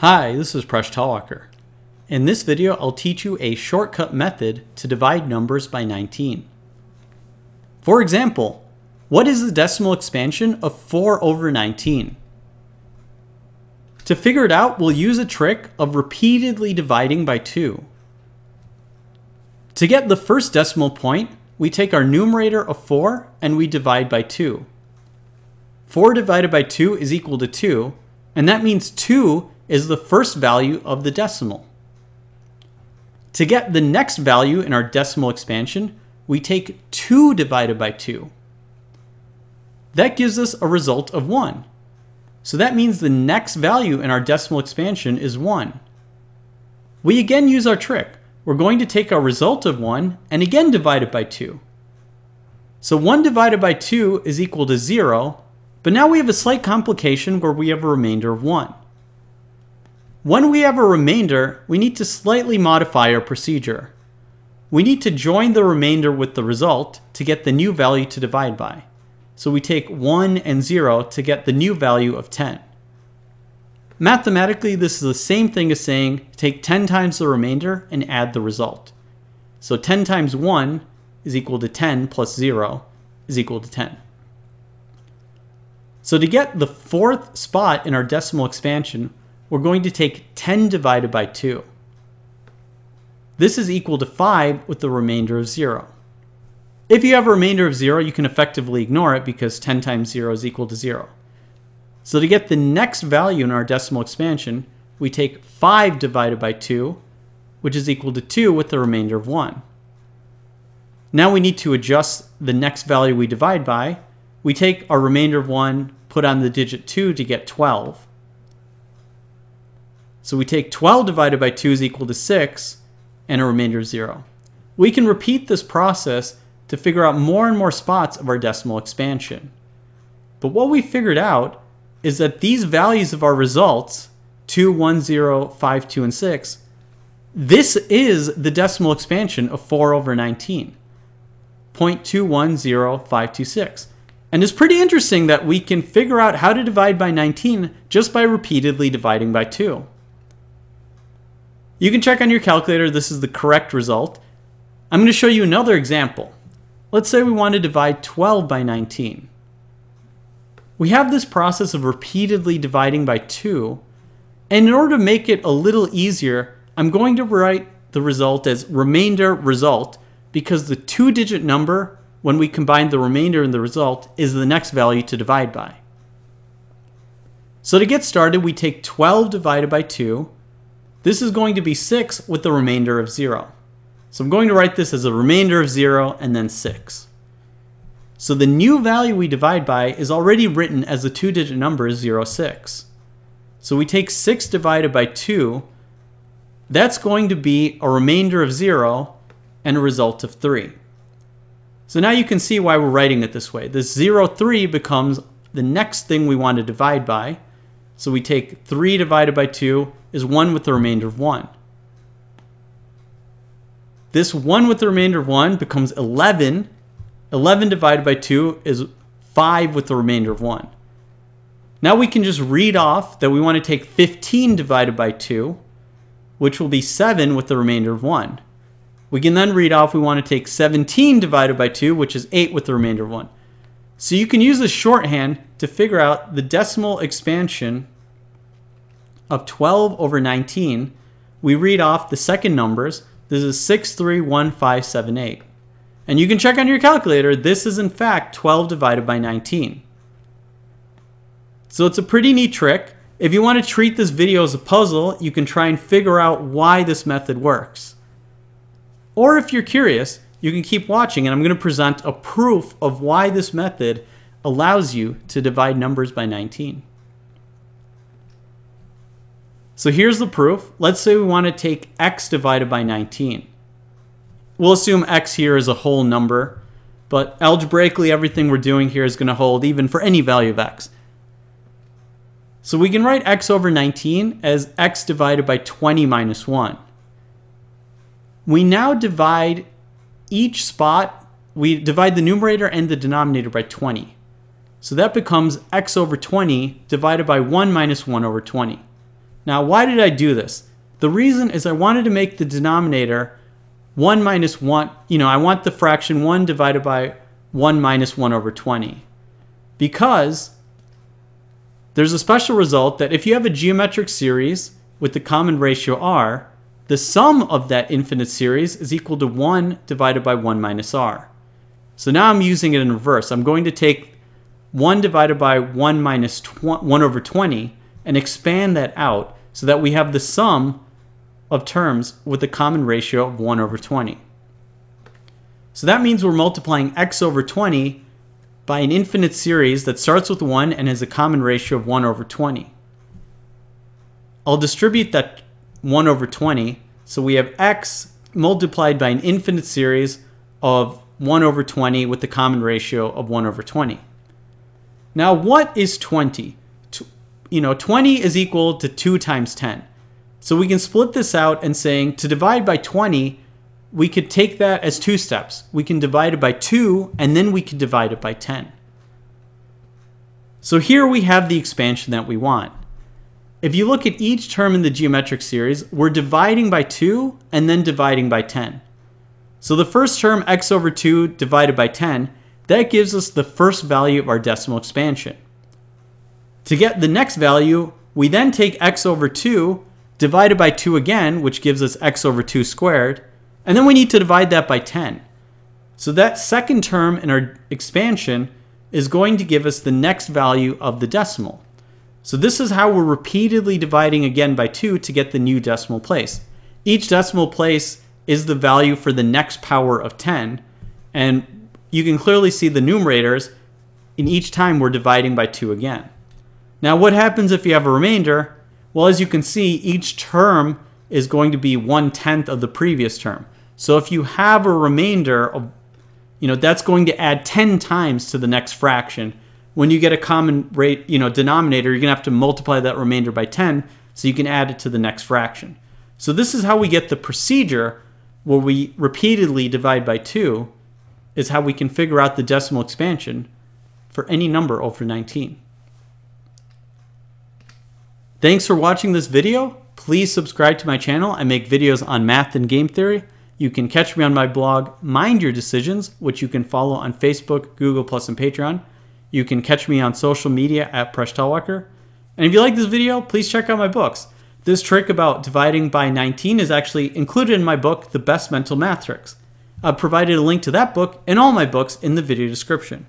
Hi, this is Presh Talwalkar. In this video, I'll teach you a shortcut method to divide numbers by 19. For example, what is the decimal expansion of 4 over 19? To figure it out, we'll use a trick of repeatedly dividing by 2. To get the first decimal point, we take our numerator of 4 and we divide by 2. 4 divided by 2 is equal to 2, and that means 2 is the first value of the decimal. To get the next value in our decimal expansion, we take 2 divided by 2. That gives us a result of 1. So that means the next value in our decimal expansion is 1. We again use our trick. We're going to take our result of 1 and again divide it by 2. So 1 divided by 2 is equal to 0, but now we have a slight complication where we have a remainder of 1. When we have a remainder, we need to slightly modify our procedure. We need to join the remainder with the result to get the new value to divide by. So we take 1 and 0 to get the new value of 10. Mathematically, this is the same thing as saying take 10 times the remainder and add the result. So 10 times 1 is equal to 10 plus 0 is equal to 10. So to get the fourth spot in our decimal expansion, we're going to take 10 divided by 2. This is equal to 5 with the remainder of 0. If you have a remainder of 0, you can effectively ignore it because 10 times 0 is equal to 0. So to get the next value in our decimal expansion, we take 5 divided by 2, which is equal to 2 with the remainder of 1. Now we need to adjust the next value we divide by. We take our remainder of 1, put on the digit 2 to get 12. So we take 12 divided by 2 is equal to 6 and a remainder of 0. We can repeat this process to figure out more and more spots of our decimal expansion. But what we figured out is that these values of our results, 2, 1, 0, 5, 2, and 6, this is the decimal expansion of 4 over 19, 0.210526. And it's pretty interesting that we can figure out how to divide by 19 just by repeatedly dividing by 2. You can check on your calculator, this is the correct result. I'm going to show you another example. Let's say we want to divide 12 by 19. We have this process of repeatedly dividing by 2, and in order to make it a little easier, I'm going to write the result as remainder result, because the two-digit number, when we combine the remainder and the result, is the next value to divide by. So to get started, we take 12 divided by 2. This is going to be 6 with the remainder of 0. So I'm going to write this as a remainder of 0 and then 6. So the new value we divide by is already written as the two-digit number is 06. So we take 6 divided by 2. That's going to be a remainder of 0 and a result of 3. So now you can see why we're writing it this way. This 03 becomes the next thing we want to divide by. So we take 3 divided by 2 is 1 with the remainder of 1. This 1 with the remainder of 1 becomes 11. 11 divided by 2 is 5 with the remainder of 1. Now we can just read off that we want to take 15 divided by 2, which will be 7 with the remainder of 1. We can then read off we want to take 17 divided by 2, which is 8 with the remainder of 1. So you can use this shorthand to figure out the decimal expansion of 12 over 19. We read off the second numbers. This is 631578. And you can check on your calculator. This is in fact 12 divided by 19. So it's a pretty neat trick. If you want to treat this video as a puzzle, you can try and figure out why this method works. Or if you're curious, you can keep watching, and I'm going to present a proof of why this method allows you to divide numbers by 19. So here's the proof. Let's say we want to take x divided by 19. We'll assume x here is a whole number, but algebraically everything we're doing here is going to hold even for any value of x. So we can write x over 19 as x divided by 20 minus 1. We now divide each spot, we divide the numerator and the denominator by 20. So that becomes x over 20 divided by 1 minus 1 over 20. Now, why did I do this? The reason is I wanted to make the denominator 1 minus 1, I want the fraction 1 divided by 1 minus 1 over 20. Because there's a special result that if you have a geometric series with the common ratio r, the sum of that infinite series is equal to 1 divided by 1 minus r. So now I'm using it in reverse. I'm going to take 1 divided by 1 minus 1 over 20 and expand that out so that we have the sum of terms with the common ratio of 1 over 20. So that means we're multiplying x over 20 by an infinite series that starts with 1 and has a common ratio of 1 over 20. I'll distribute that 1 over 20, so we have x multiplied by an infinite series of 1 over 20 with the common ratio of 1 over 20. Now, what is 20? 20 is equal to 2 times 10. So we can split this out and saying to divide by 20, we could take that as 2 steps. We can divide it by 2, and then we could divide it by 10. So here we have the expansion that we want. If you look at each term in the geometric series, we're dividing by 2 and then dividing by 10. So the first term, x over 2 divided by 10, that gives us the first value of our decimal expansion. To get the next value, we then take x over 2 divided by 2 again, which gives us x over 2 squared, and then we need to divide that by 10. So that second term in our expansion is going to give us the next value of the decimal. So this is how we're repeatedly dividing again by 2 to get the new decimal place. Each decimal place is the value for the next power of 10. And you can clearly see the numerators in each time we're dividing by 2 again. Now what happens if you have a remainder? Well, as you can see, each term is going to be 1/10 of the previous term. So if you have a remainder, that's going to add 10 times to the next fraction. When you get a common denominator, you're going to have to multiply that remainder by 10 so you can add it to the next fraction. So this is how we get the procedure where we repeatedly divide by 2 is how we can figure out the decimal expansion for any number over 19. Thanks for watching this video. Please subscribe to my channel. I make videos on math and game theory. You can catch me on my blog, Mind Your Decisions, which you can follow on Facebook, Google+, and Patreon. You can catch me on social media at Presh Talwalkar. And if you like this video, please check out my books. This trick about dividing by 19 is actually included in my book, The Best Mental Math Tricks. I've provided a link to that book and all my books in the video description.